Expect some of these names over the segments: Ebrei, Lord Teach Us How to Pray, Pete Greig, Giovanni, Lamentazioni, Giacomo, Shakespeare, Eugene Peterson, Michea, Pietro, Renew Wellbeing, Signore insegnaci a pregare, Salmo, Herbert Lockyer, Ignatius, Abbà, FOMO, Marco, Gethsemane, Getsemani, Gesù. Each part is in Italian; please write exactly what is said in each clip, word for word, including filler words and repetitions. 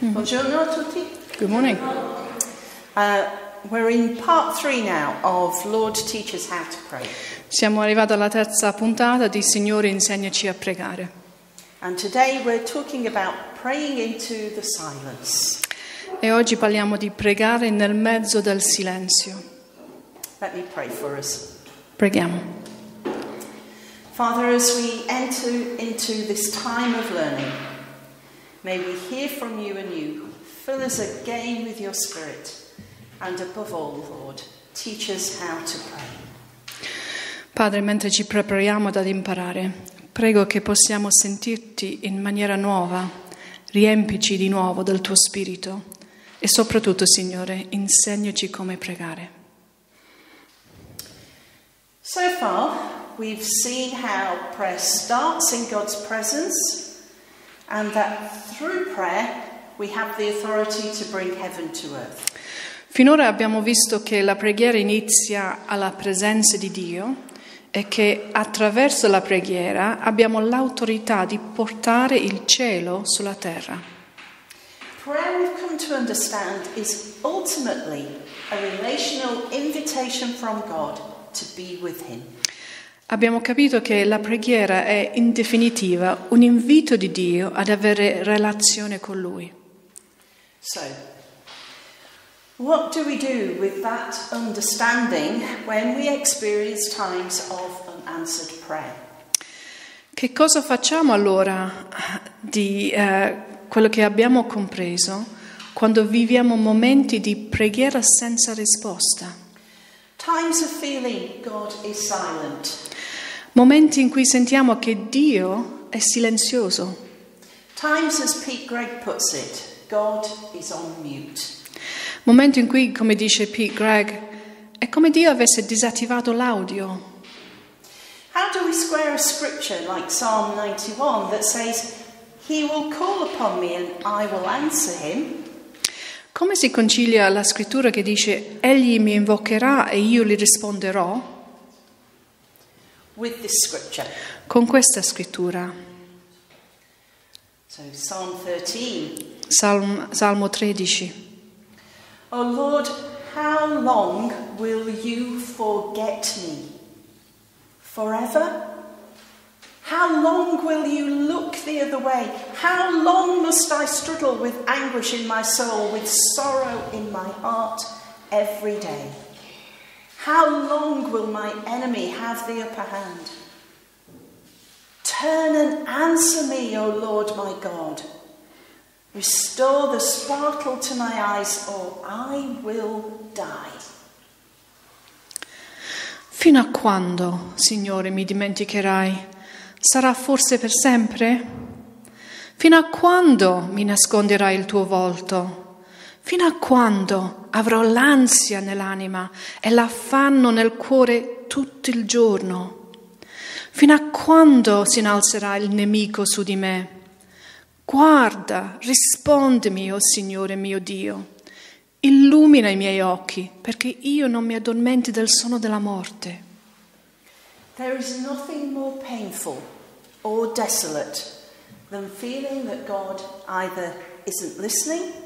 Buongiorno a tutti. Good morning. Uh, we're in part three now of Lord Teach Us How to Pray. Siamo arrivati alla terza puntata di Signore insegnaci a pregare. And today we're talking about praying into the silence. E oggi parliamo di pregare nel mezzo del silenzio. Let me pray for us. Preghiamo. Father, as we enter into this time of learning, may we hear from you anew, fill us again with your Spirit, and above all, Lord, teach us how to pray. Padre, mentre ci prepariamo ad imparare, prego che possiamo sentirti in maniera nuova, riempici di nuovo del tuo Spirito e soprattutto, Signore, insegnaci come pregare. So far, we've seen how prayer starts in God's presence. And that through prayer we have the authority to bring heaven to earth. Finora abbiamo visto che la preghiera inizia alla presenza di Dio e che attraverso la preghiera abbiamo l'autorità di portare il cielo sulla terra. Prayer we've come to understand is ultimately a relational invitation from God to be with him. Abbiamo capito che la preghiera è, in definitiva, un invito di Dio ad avere relazione con Lui. So, what do we do with that understanding when we experience times of unanswered prayer? Che cosa facciamo allora di eh, quello che abbiamo compreso quando viviamo momenti di preghiera senza risposta? Times of feeling God is silent. Momenti in cui sentiamo che Dio è silenzioso. Times, as Pete Greig puts it, God is on mute. Momenti in cui, come dice Pete Greig, è come Dio avesse disattivato l'audio. How do we square a scripture like Psalm ninety-one that says, "He will call upon me and I will answer him"? Come si concilia la scrittura che dice, "Egli mi invocherà e io gli risponderò"? With this scripture. Con questa scrittura. So, Psalm thirteen. Salmo, Salmo tredici. Oh Lord, how long will you forget me? Forever? How long will you look the other way? How long must I struggle with anguish in my soul, with sorrow in my heart every day? How long will my enemy have the upper hand? Turn and answer me, O Lord my God. Restore the sparkle to my eyes, or I will die. Fino a quando, Signore, mi dimenticherai? Sarà forse per sempre? Fino a quando mi nasconderai il tuo volto? Fino a quando avrò l'ansia nell'anima e l'affanno nel cuore tutto il giorno? Fino a quando si innalzerà il nemico su di me? Guarda, rispondimi, o oh Signore mio Dio. Illumina i miei occhi, perché io non mi addormenti del sonno della morte. There is nothing more painful or desolate than feeling that God either isn't listening,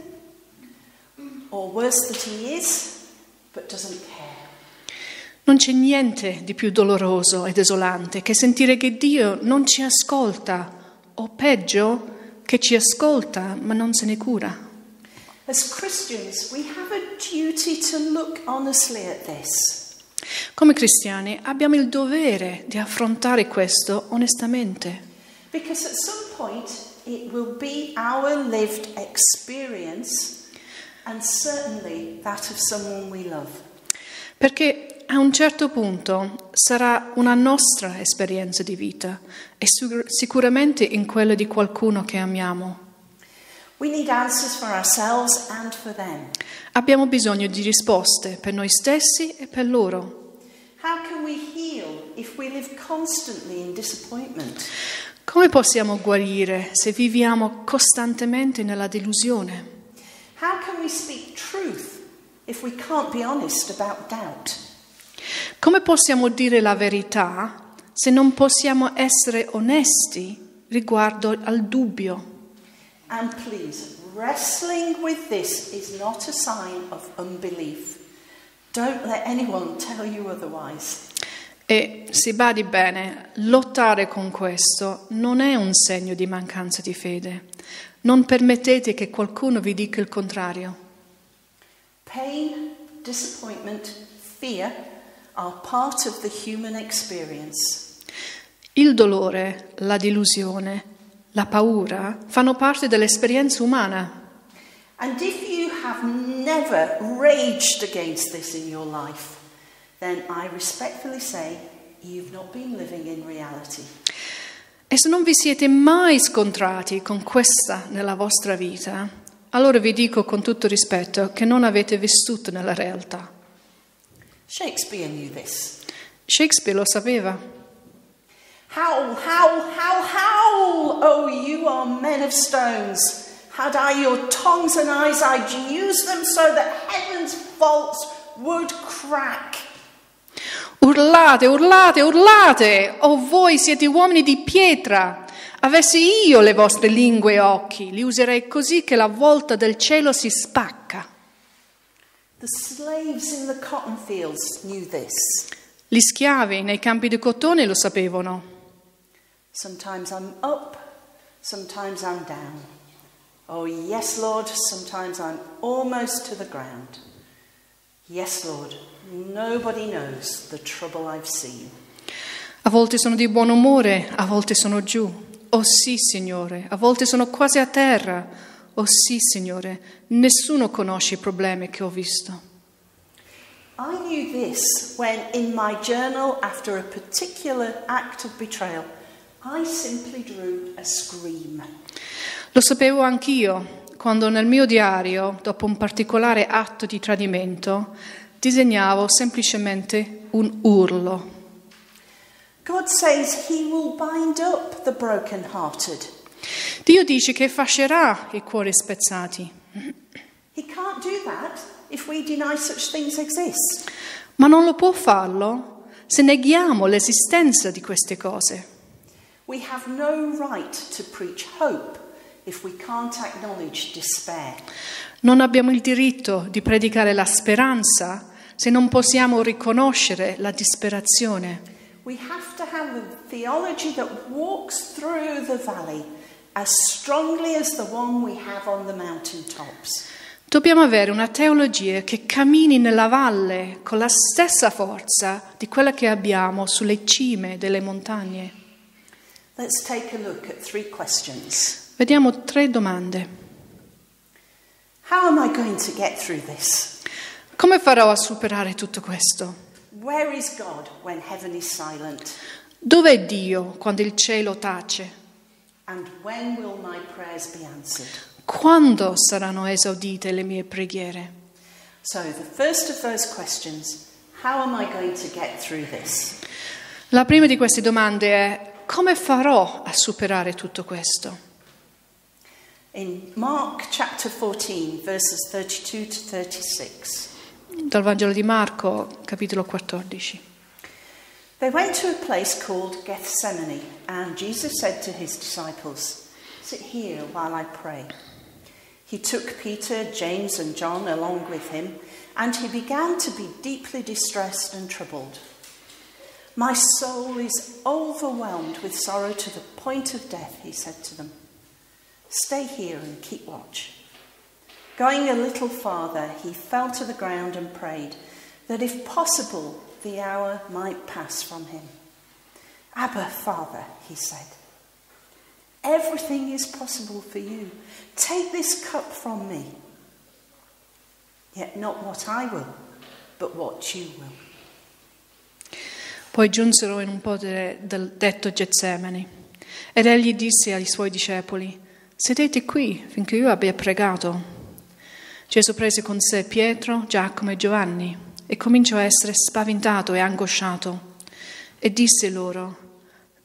or worse that he is, but doesn't care. Non c'è niente di più doloroso e desolante che sentire che Dio non ci ascolta, o peggio, che ci ascolta ma non se ne cura. As Christians, we have a duty to look honestly at this. Come cristiani abbiamo il dovere di affrontare questo onestamente. Because at some point it will be our lived experience. And certainly that of someone we love. Perché a un certo punto sarà una nostra esperienza di vita e sicuramente in quella di qualcuno che amiamo. We need answers for ourselves and for them. Abbiamo bisogno di risposte per noi stessi e per loro. How can we heal if we live constantly in disappointment? Come possiamo guarire se viviamo costantemente nella delusione? How can we speak truth if we can't be honest about doubt? Come possiamo dire la verità se non possiamo essere onesti riguardo al dubbio? And please wrestling with this is not a sign of unbelief. Don't let anyone tell you otherwise. E si badi bene, lottare con questo non è un segno di mancanza di fede. Non permettete che qualcuno vi dica il contrario. Pain, disappointment, fear are part of the human experience. Il dolore, la delusione, la paura fanno parte dell'esperienza umana. And if you have never raged against this in your life, then I respectfully say you've not been living in reality. E se non vi siete mai scontrati con questa nella vostra vita, allora vi dico con tutto rispetto che non avete vissuto nella realtà. Shakespeare knew this. Shakespeare lo sapeva. How, how, how, how, oh you are men of stones, had I your tongues and eyes, I'd use them so that heaven's vaults would crack. Urlate, urlate, urlate! O voi siete uomini di pietra! Avessi io le vostre lingue e occhi, li userei così che la volta del cielo si spacca. The slaves in the cotton fields knew this. Gli schiavi nei campi di cotone lo sapevano. Sometimes I'm up, sometimes I'm down. Oh yes, Lord, sometimes I'm almost to the ground. Yes, Lord, nobody knows the trouble I've seen. A volte sono di buon umore, a volte sono giù. Oh sì, Signore, a volte sono quasi a terra. Oh sì, Signore, nessuno conosce i problemi che ho visto. I knew this when in my journal after a particular act of betrayal, I simply drew a scream. Lo sapevo anch'io. Quando nel mio diario, dopo un particolare atto di tradimento, disegnavo semplicemente un urlo. God says he will bind up the broken-hearted. Dio dice che fascerà i cuori spezzati. He can't do that if we deny such things exist. Ma non lo può farlo se neghiamo l'esistenza di queste cose. We have no right to preach hope. If we can't acknowledge despair. Non abbiamo il diritto di predicare la speranza se non possiamo riconoscere la disperazione. We have to have a theology that walks through the valley as strongly as the one we have on the mountain tops. Dobbiamo avere una teologia che cammini nella valle con la stessa forza di quella che abbiamo sulle cime delle montagne. Let's take a look at three questions. Vediamo tre domande. How am I going to get through this? Come farò a superare tutto questo? Where is God when heaven is silent? Dove è Dio quando il cielo tace? And when will my prayers be answered? Quando saranno esaudite le mie preghiere? So the first of those questions, how am I going to get through this? La prima di queste domande è: come farò a superare tutto questo? In Mark chapter fourteen, verses thirty-two to thirty-six. Dal Vangelo di Marco, capitolo quattordici. They went to a place called Gethsemane, and Jesus said to his disciples, "Sit here while I pray." He took Peter, James, and John along with him, and he began to be deeply distressed and troubled. "My soul is overwhelmed with sorrow to the point of death," he said to them. "Stay here and keep watch." Going a little farther, he fell to the ground and prayed that if possible, the hour might pass from him. "Abba, Father," he said, "everything is possible for you. Take this cup from me. Yet not what I will, but what you will." Poi giunsero in un podere del detto Getsemani, ed egli disse ai suoi discepoli: "Sedete qui finché io abbia pregato." Gesù prese con sé Pietro, Giacomo e Giovanni e cominciò a essere spaventato e angosciato e disse loro: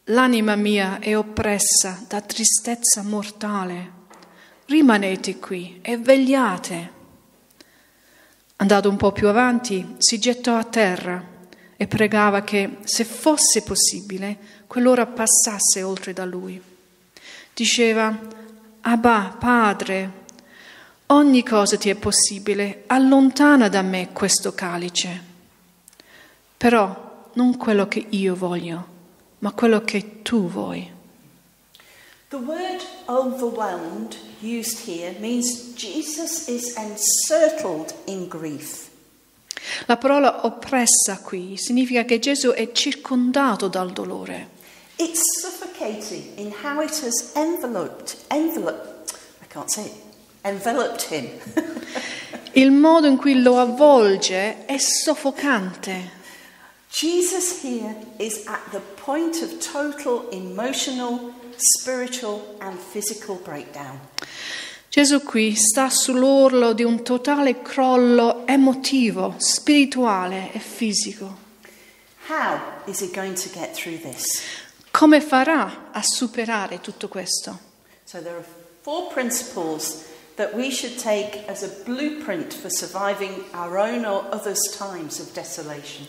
"L'anima mia è oppressa da tristezza mortale. Rimanete qui e vegliate." Andato un po' più avanti, si gettò a terra e pregava che, se fosse possibile, quell'ora passasse oltre da lui. Diceva: "Abbà, Padre, Ogni cosa ti è possibile, allontana da me questo calice. Però non quello che io voglio, ma quello che tu vuoi. The word overwhelmed used here means Jesus is encircled in grief. La parola oppressa qui significa che Gesù è circondato dal dolore. It's suffocating in how it has enveloped, enveloped, I can't say it. Enveloped him. Il modo in cui lo avvolge è soffocante. Jesus here is at the point of total emotional, spiritual and physical breakdown. Gesù qui sta sull'orlo di un totale crollo emotivo, spirituale e fisico. How is he going to get through this? Come farà a superare tutto questo? So there are four principles that we should take as a blueprint for surviving our own or others' times of desolation.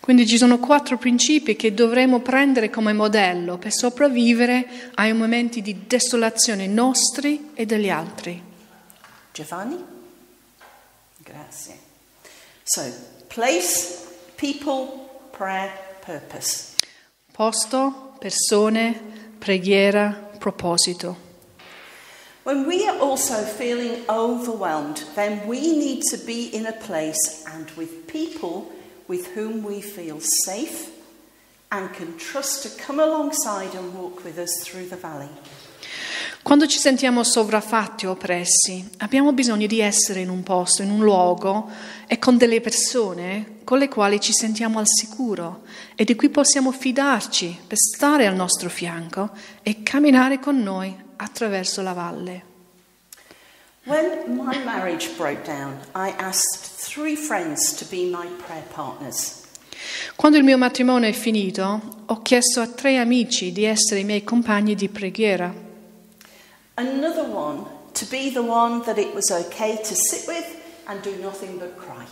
Quindi ci sono quattro principi che dovremo prendere come modello per sopravvivere ai momenti di desolazione nostri e degli altri. Giovanni? Grazie. So, place, people, prayer, purpose. Posto, persone, preghiera, proposito. When we are also feeling overwhelmed, then we need to be in a place and with people with whom we feel safe and can trust to come alongside and walk with us through the valley. Quando ci sentiamo sovraffatti o oppressi, abbiamo bisogno di essere in un posto, in un luogo e con delle persone con le quali ci sentiamo al sicuro e di cui possiamo fidarci per stare al nostro fianco e camminare con noi attraverso la valle. When my marriage broke down, I asked three friends to be my prayer partners. Quando il mio matrimonio è finito, ho chiesto a tre amici di essere i miei compagni di preghiera. Another one to be the one that it was okay to sit with and do nothing but cry.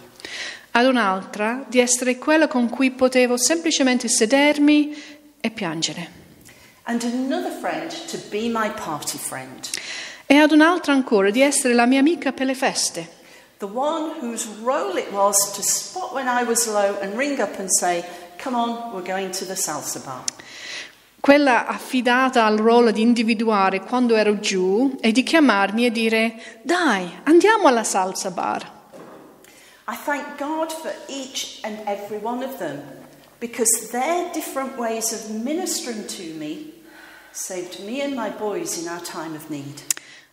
Ad un'altra di essere quella con cui potevo semplicemente sedermi e piangere. And another friend to be my party friend. E ad un'altra ancora di essere la mia amica per le feste. The one whose role it was to spot when I was low and ring up and say, "Come on, we're going to the salsa bar." Quella affidata al ruolo di individuare quando ero giù e di chiamarmi e dire, "Dai, andiamo alla salsa bar." I thank God for each and every one of them because their different ways of ministering to me saved me and my boys in our time of need.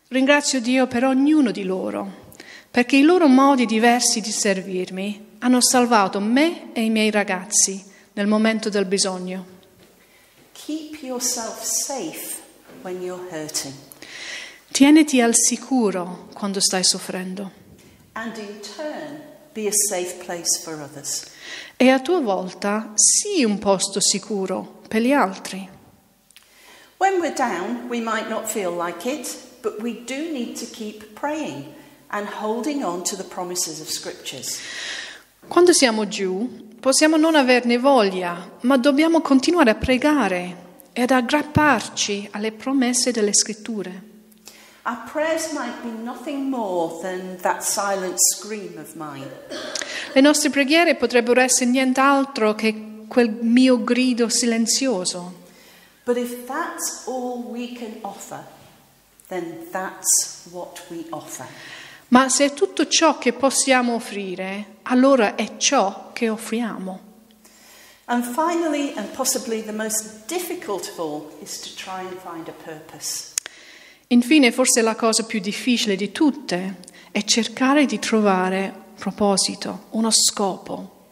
Ringrazio Dio per ognuno di loro, perché i loro modi diversi di servirmi hanno salvato me e i miei ragazzi nel momento del bisogno. Keep yourself safe when you're hurting. Tieniti al sicuro quando stai soffrendo. And in turn, be a safe place for others. E a tua volta sii un posto sicuro per gli altri. When we're down, we might not feel like it, but we do need to keep praying and holding on to the promises of scriptures. Quando siamo giù, possiamo non averne voglia, ma dobbiamo continuare a pregare e ad aggrapparci alle promesse delle scritture. Our prayers might be nothing more than that silent scream of mine. Le nostre preghiere potrebbero essere nient'altro che quel mio grido silenzioso. But if that's all we can offer, then that's what we offer. Ma se è tutto ciò che possiamo offrire, allora è ciò che offriamo. And finally, and possibly the most difficult of all, is to try and find a purpose. Infine, forse la cosa più difficile di tutte è cercare di trovare proposito, uno scopo.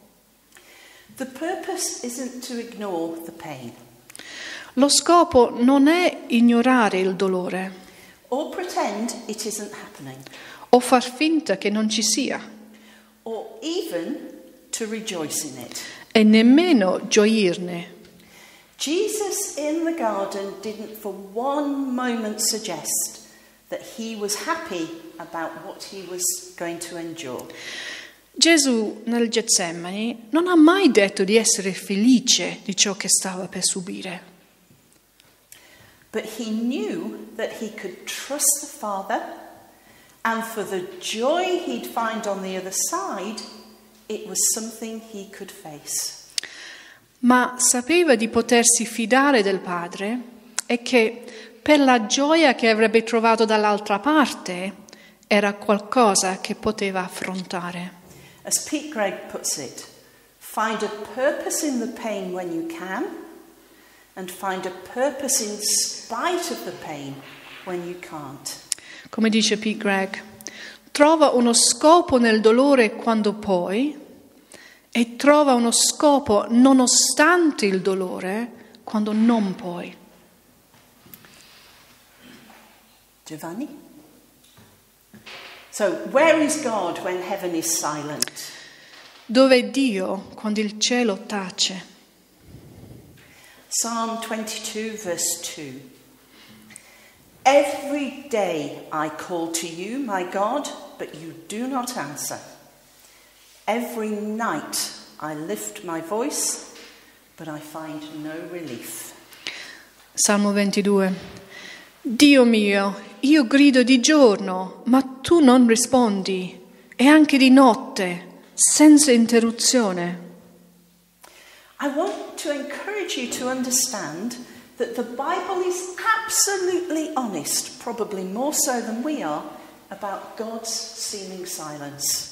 The purpose isn't to ignore the pain. Lo scopo non è ignorare il dolore or pretend it isn't happening, o far finta che non ci sia, or even to rejoice in it, e nemmeno gioirne. Jesus in the garden didn't for one moment suggest that he was happy about what he was going to endure. Gesù nel Getsemani non ha mai detto di essere felice di ciò che stava per subire. But he knew that he could trust the Father And for the joy he'd find on the other side, it was something he could face. Ma sapeva di potersi fidare del Padre e che per la gioia che avrebbe trovato dall'altra parte era qualcosa che poteva affrontare. As Pete Greig puts it, find a purpose in the pain when you can, and find a purpose in spite of the pain when you can't. Come dice Pete Greig, trova uno scopo nel dolore quando puoi e trova uno scopo nonostante il dolore quando non puoi. Giovanni? So, where is God when heaven is silent? Dove è Dio quando il cielo tace? Psalm twenty-two, verse two. Every day I call to you, my God, but you do not answer. Every night I lift my voice, but I find no relief. Salmo ventidue. Dio mio, io grido di giorno, ma tu non rispondi, e anche di notte, senza interruzione. I want to encourage you to understand that the Bible is absolutely honest, probably more so than we are, about God's seeming silence.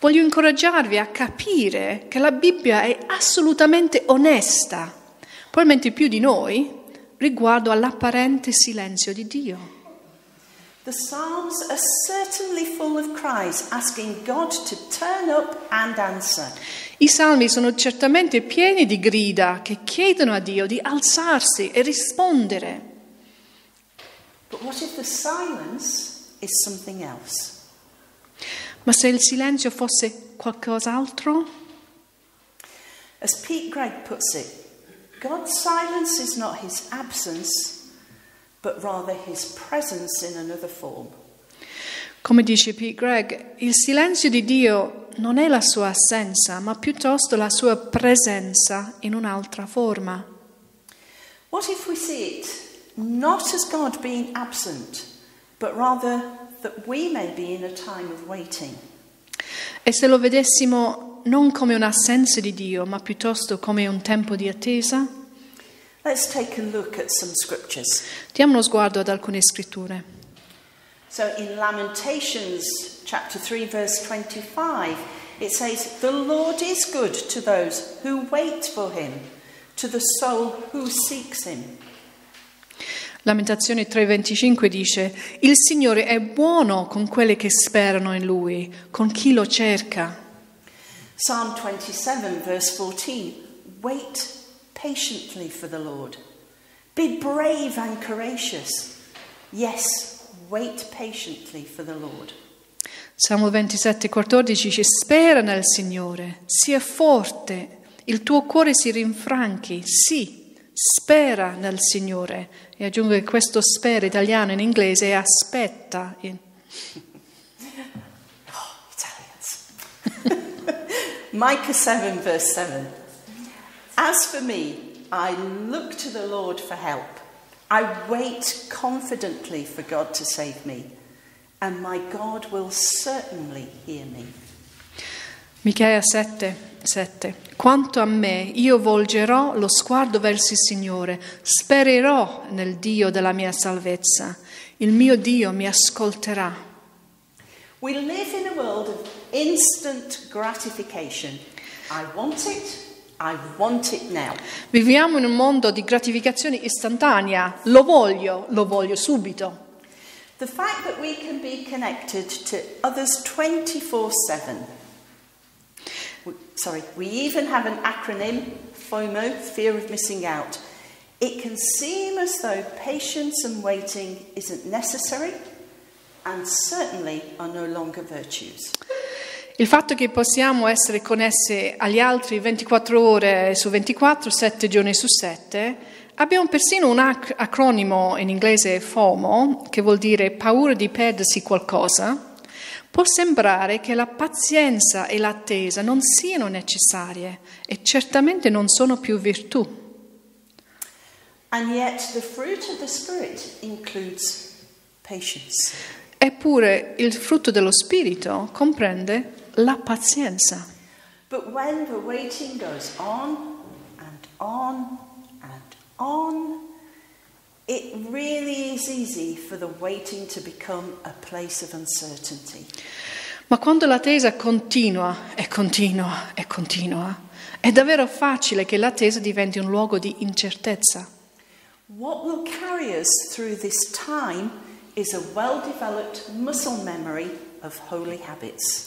Voglio incoraggiarvi a capire che la Bibbia è assolutamente onesta, probabilmente più di noi, riguardo all'apparente silenzio di Dio. The Psalms are certainly full of cries asking God to turn up and answer. I salmi sono certamente pieni di grida che chiedono a Dio di alzarsi e rispondere. But what if the silence is something else? Ma se il silenzio fosse qualcos'altro? As Pete Greig puts it, God's silence is not his absence, but rather his presence in another form. Come dice Pete Greig, il silenzio di Dio non è la sua assenza, ma piuttosto la sua presenza in un'altra forma. What if we see it not as God being absent, but rather that we may be in a time of waiting? E se lo vedessimo non come un'assenza di Dio, ma piuttosto come un tempo di attesa? Let's take a look at some scriptures. Diamo uno sguardo ad alcune scritture. So in Lamentations chapter three verse twenty-five it says, "The Lord is good to those who wait for him, to the soul who seeks him." Lamentazioni tre venticinque dice: "Il Signore è buono con quelli che sperano in lui, con chi lo cerca." Psalm twenty-seven, verse fourteen, wait patiently for the Lord. Be brave and courageous. Yes, wait patiently for the Lord. Salmo ventisette quattordici dice: spera nel Signore, sia forte, il tuo cuore si rinfranchi, sì, spera nel Signore. E aggiungo che questo spera italiano in inglese è aspetta. In... Micah seven, verse seven. As for me, I look to the Lord for help. I wait confidently for God to save me, and my God will certainly hear me. Michea sette sette. Quanto a me, io volgerò lo sguardo verso il Signore, spererò nel Dio della mia salvezza. Il mio Dio mi ascolterà. We live in a world of instant gratification. I want it, I want it now. Viviamo in un mondo di gratificazione istantanea. Lo voglio, lo voglio subito. The fact that we can be connected to others twenty-four seven. Sorry, we even have an acronym, FOMO, fear of missing out. It can seem as though patience and waiting isn't necessary and certainly are no longer virtues. Il fatto che possiamo essere connessi agli altri ventiquattro ore su ventiquattro, sette giorni su sette, abbiamo persino un ac- acronimo in inglese FOMO, che vuol dire paura di perdersi qualcosa, può sembrare che la pazienza e l'attesa non siano necessarie e certamente non sono più virtù. And yet the fruit of the Spirit includes patience. Eppure il frutto dello Spirito comprende la pazienza. But when the waiting goes on and on and on, it really is easy for the waiting to become a place of uncertainty. Ma quando l'attesa continua e continua e continua, è davvero facile che l'attesa diventi un luogo di incertezza. What will carry us through this time is a well-developed muscle memory of holy habits.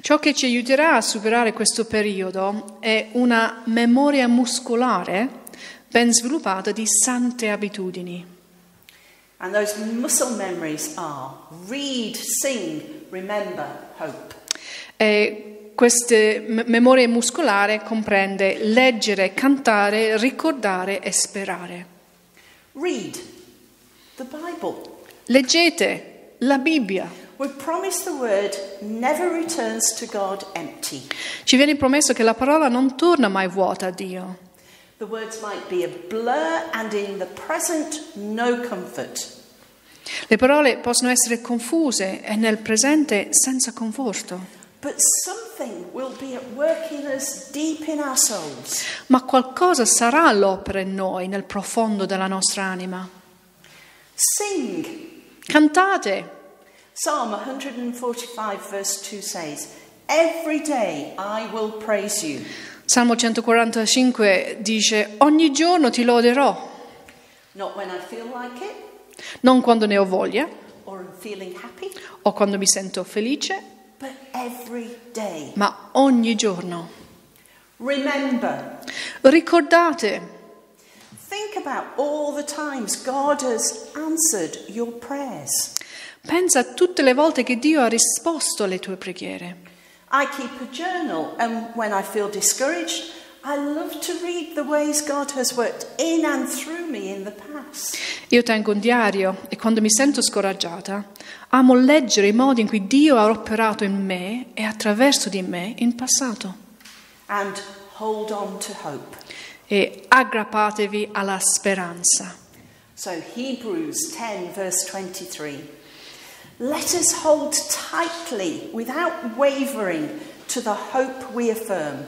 Ciò che ci aiuterà a superare questo periodo è una memoria muscolare ben sviluppata di sante abitudini. And those muscle memories are read, sing, remember, hope. E queste memorie muscolare comprende leggere, cantare, ricordare e sperare. Read the Bible. Leggete la Bibbia. We promise the word never returns to God empty. Ci viene promesso che la parola non torna mai vuota a Dio. The words might be a blur and in the present no comfort. Le parole possono essere confuse e nel presente senza conforto. But something will be at work in us deep in our souls. Ma qualcosa sarà all'opera in noi nel profondo della nostra anima. Sing. Cantate. Psalm one forty-five verse two says, "Every day I will praise you." Salmo centoquarantacinque dice: ogni giorno ti loderò. Not when I feel like it. Non quando ne ho voglia o quando mi sento felice, but every day. Ma ogni giorno. Remember. Ricordate. Think about all the times God has answered your prayers. Pensa a tutte le volte che Dio ha risposto alle tue preghiere. I keep a journal, and when I feel discouraged, I love to read the ways God has worked in and through me in the past. Io tengo un diario e quando mi sento scoraggiata, amo leggere i modi in cui Dio ha operato in me e attraverso di me in passato. And hold on to hope. E aggrappatevi alla speranza. So Hebrews ten verse twenty-three. Let us hold tightly, without wavering, to the hope we affirm.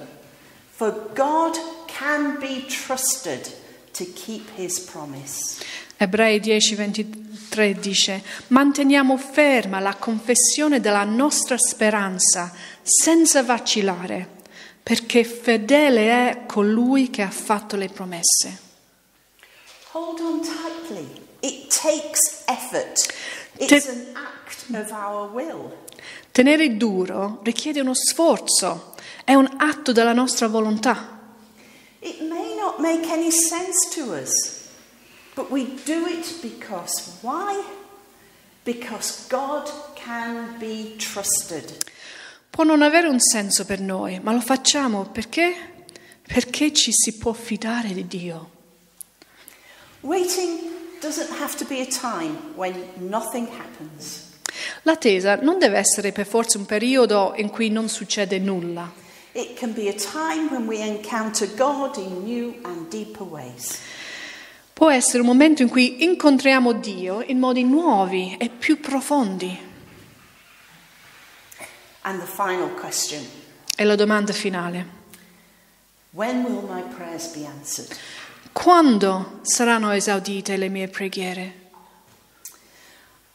For God can be trusted to keep his promise. Ebrei dieci ventitré dice: manteniamo ferma la confessione della nostra speranza, senza vacillare, perché fedele è colui che ha fatto le promesse. Hold on tightly. It takes effort. It's an act of our will. Tenere duro richiede uno sforzo, è un atto della nostra volontà. It may not make any sense to us, but we do it because why? Because God can be trusted. Può non avere un senso per noi, ma lo facciamo perché? Perché ci si può fidare di Dio. Waiting doesn't have to be a time when nothing happens. L'attesa non deve essere per forza un periodo in cui non succede nulla. It can be a time when we encounter God in new and deeper ways. Può essere un momento in cui incontriamo Dio in modi nuovi e più profondi. And the final question. E la domanda finale. When will my prayers be answered? Quando saranno esaudite le mie preghiere?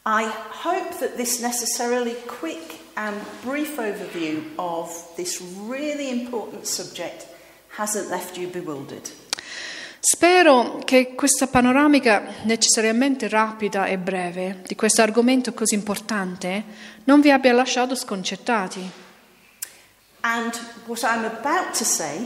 I hope that this necessarily quick and brief overview of this really important subject hasn't left you bewildered. Spero che questa panoramica necessariamente rapida e breve di questo argomento così importante non vi abbia lasciato sconcertati. And what I'm about to say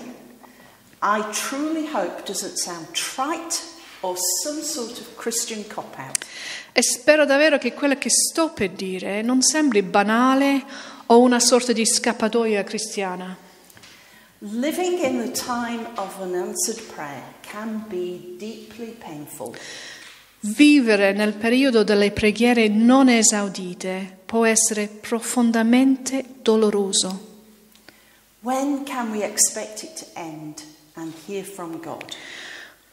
I truly hope doesn't sound trite or some sort of Christian cop-out. E spero davvero che quello che sto per dire non sembri banale o una sorta di scappatoia cristiana. Living in the time of unanswered prayer can be deeply painful. Vivere nel periodo delle preghiere non esaudite può essere profondamente doloroso. When can we expect it to end? And hear from God.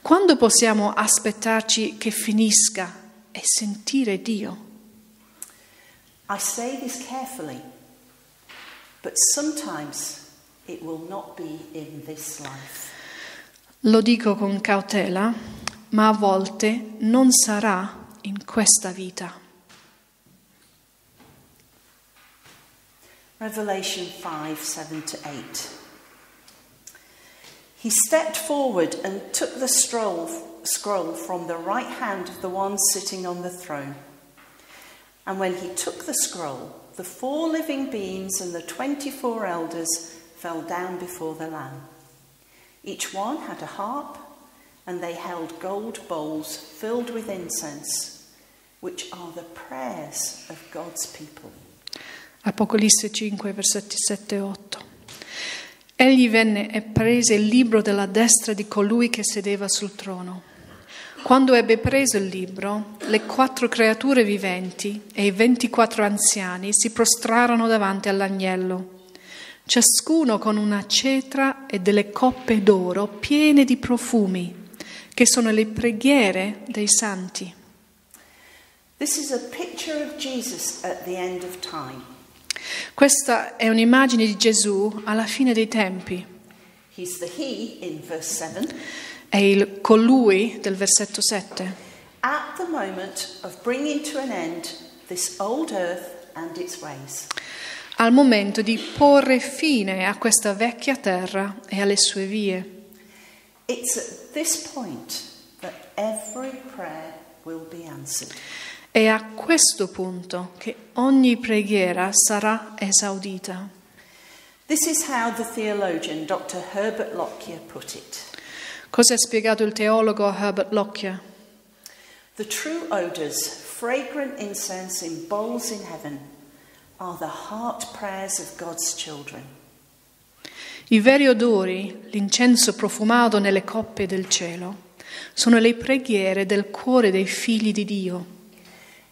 Quando possiamo aspettarci che finisca e sentire Dio? I say this carefully, but sometimes it will not be in this life. Lo dico con cautela, ma a volte non sarà in questa vita. Revelation five, seven to eight. He stepped forward and took the scroll, scroll from the right hand of the one sitting on the throne. And when he took the scroll, the four living beings and the twenty-four elders fell down before the Lamb. Each one had a harp, and they held gold bowls filled with incense, which are the prayers of God's people. Apocalisse cinque, versetti sette e otto. Egli venne e prese il libro dalla destra di colui che sedeva sul trono. Quando ebbe preso il libro, le quattro creature viventi e i ventiquattro anziani si prostrarono davanti all'agnello, ciascuno con una cetra e delle coppe d'oro piene di profumi, che sono le preghiere dei santi. This is a picture of Jesus at the end of time. Questa è un'immagine di Gesù alla fine dei tempi. He's the he in verse seven. È il colui del versetto sette. At the moment of bringing to an end this old earth and its ways. Al momento di porre fine a questa vecchia terra e alle sue vie. It's at this point that every prayer will be answered. È a questo punto che ogni preghiera sarà esaudita. This is how the theologian Doctor Herbert Lockyer put it. Così ha spiegato il teologo Herbert Lockyer. The true odors, fragrant incense in bowls in heaven, are the heart prayers of God's children. I veri odori, l'incenso profumato nelle coppe del cielo, sono le preghiere del cuore dei figli di Dio.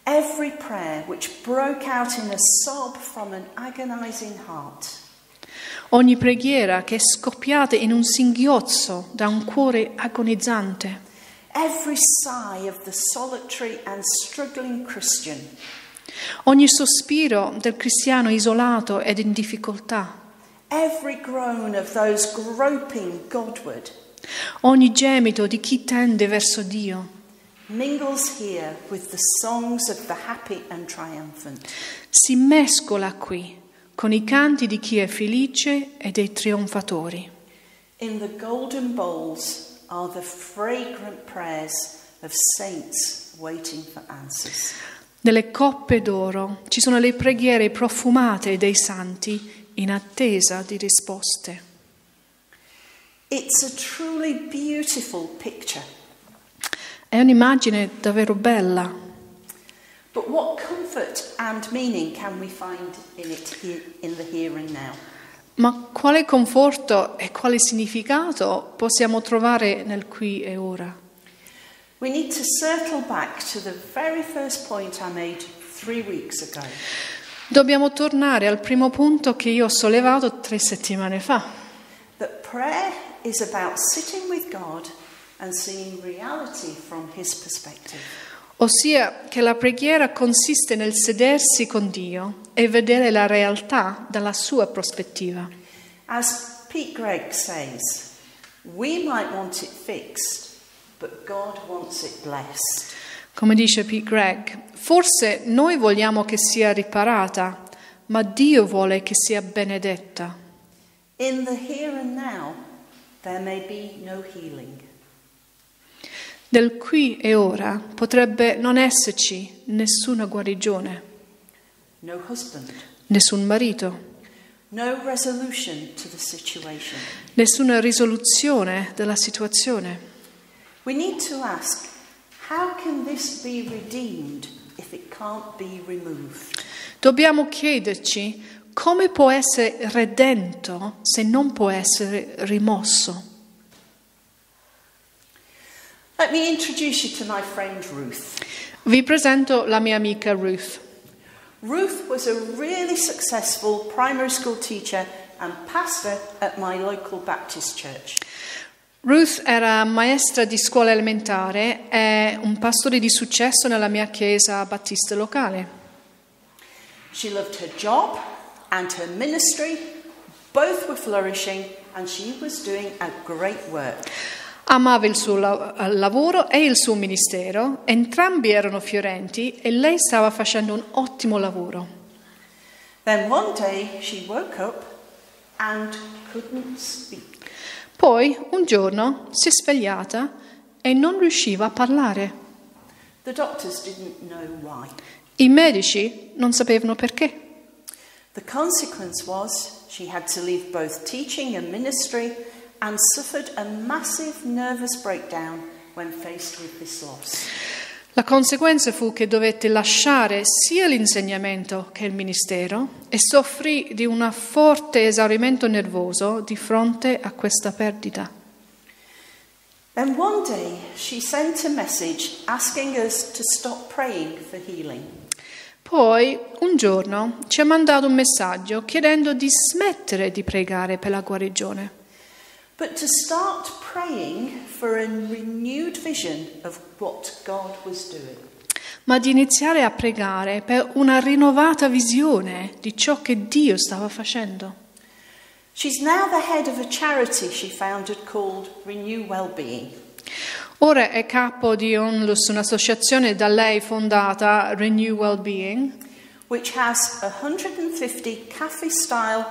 Every prayer which broke out in a sob from an agonizing heart. Ogni preghiera che è scoppiata in un singhiozzo da un cuore agonizzante. Every sigh of the solitary and struggling Christian. Ogni sospiro del cristiano isolato ed in difficoltà. Every groan of those groping Godward. Ogni gemito di chi tende verso Dio. Mingles here with the songs of the happy and triumphant. Si mescola qui con i canti di chi è felice e dei trionfatori. In the golden bowls are the fragrant prayers of saints waiting for answers. Nelle coppe d'oro ci sono le preghiere profumate dei santi in attesa di risposte. It's a truly beautiful picture. È un'immagine davvero bella. But what comfort and meaning can we find in it here, in the here and now? Ma quale conforto e quale significato possiamo trovare nel qui e ora? We need to circle back to the very first point I made three weeks ago. Dobbiamo tornare al primo punto che io ho sollevato tre settimane fa. That prayer is about sitting with God and seeing reality from his perspective. Ossia che la preghiera consiste nel sedersi con Dio e vedere la realtà dalla sua prospettiva. As Pete Greig says, we might want it fixed, but God wants it blessed. Come dice Pete Greig, forse noi vogliamo che sia riparata, ma Dio vuole che sia benedetta. In the here and now, there may be no healing. Del qui e ora potrebbe non esserci nessuna guarigione, no husband, nessun marito, no resolution to the situation, nessuna risoluzione della situazione. We need to ask, how can this be redeemed if it can't be removed? Dobbiamo chiederci come può essere redento se non può essere rimosso. Let me introduce you to my friend Ruth. Vi presento la mia amica Ruth. Ruth was a really successful primary school teacher and pastor at my local Baptist church. Ruth era maestra di scuola elementare e un pastore di successo nella mia chiesa battista locale. She loved her job and her ministry. Both were flourishing and she was doing a great work. Amava il suo lavoro e il suo ministero, entrambi erano fiorenti e lei stava facendo un ottimo lavoro. Then one day she woke up and couldn't speak. Poi un giorno si è svegliata e non riusciva a parlare. The doctors didn't know why. I medici non sapevano perché. The consequence was she had to leave both teaching and ministry and suffered a massive nervous breakdown when faced with this loss. La conseguenza fu che dovette lasciare sia l'insegnamento che il ministero e soffrì di un forte esaurimento nervoso di fronte a questa perdita. Then one day she sent a message asking us to stop praying for healing. Poi un giorno ci ha mandato un messaggio chiedendo di smettere di pregare per la guarigione. But to start praying for a renewed vision of what God was doing. Ma di iniziare a pregare per una rinnovata visione di ciò che Dio stava facendo. She's now the head of a charity she founded called Renew Wellbeing. Ora è capo di un, un'associazione da lei fondata, Renew Wellbeing, which has one hundred fifty cafe-style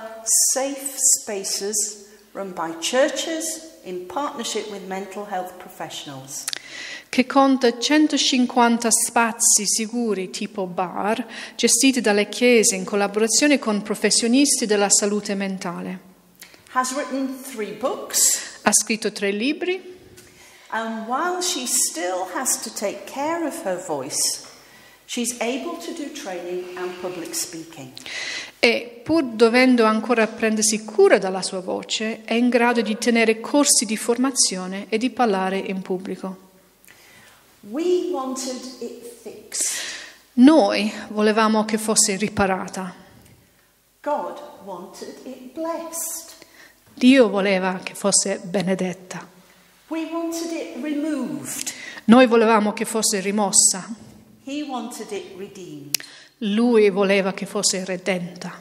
safe spaces run by churches in partnership with mental health professionals. Che conta centocinquanta spazi sicuri tipo bar gestiti dalle chiese in collaborazione con professionisti della salute mentale. Has written three books. Ha scritto tre libri. And while she still has to take care of her voice, she's able to do training and public speaking. E pur dovendo ancora prendersi cura della sua voce, è in grado di tenere corsi di formazione e di parlare in pubblico. We wanted it fixed. Noi volevamo che fosse riparata. God wanted it blessed. Dio voleva che fosse benedetta. We wanted it removed. Noi volevamo che fosse rimossa. He wanted it redeemed. Lui voleva che fosse redenta.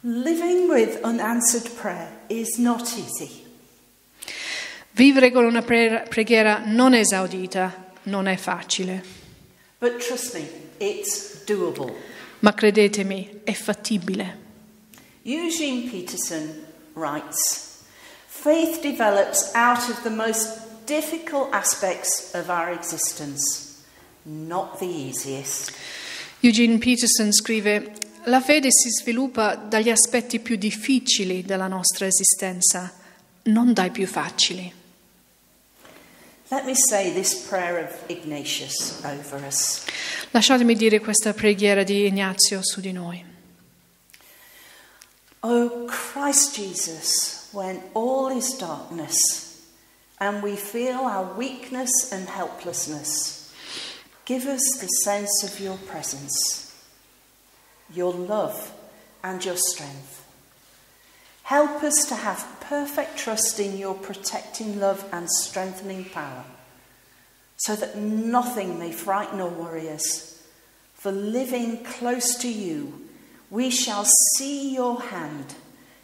Living with unanswered prayer is not easy. Vivere con una preghiera non esaudita non è facile. But trust me, it's doable. Ma credetemi, è fattibile. Eugene Peterson writes, "Faith develops out of the most difficult aspects of our existence." Not the easiest. Eugene Peterson scrive: la fede si sviluppa dagli aspetti più difficili della nostra esistenza, non dai più facili. Let me say this prayer of Ignatius over us. Lasciatemi dire questa preghiera di Ignazio su di noi. Oh Christ Jesus, when all is darkness and we feel our weakness and helplessness, give us the sense of your presence, your love and your strength. Help us to have perfect trust in your protecting love and strengthening power, so that nothing may frighten or worry us. For living close to you, we shall see your hand,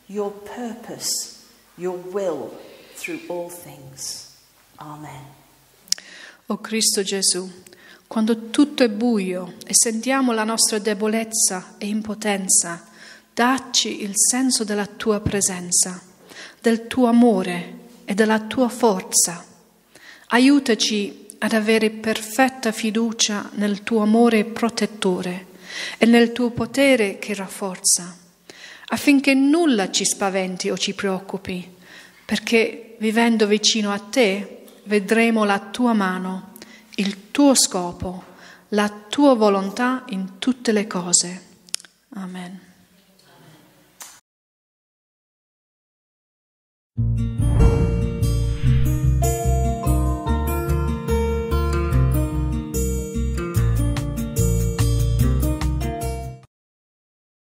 your purpose, your will through all things. Amen. O Cristo Gesù, quando tutto è buio e sentiamo la nostra debolezza e impotenza, dacci il senso della tua presenza, del tuo amore e della tua forza. Aiutaci ad avere perfetta fiducia nel tuo amore protettore e nel tuo potere che rafforza, affinché nulla ci spaventi o ci preoccupi, perché vivendo vicino a te vedremo la tua mano, il tuo scopo, la tua volontà in tutte le cose. Amen. Amen.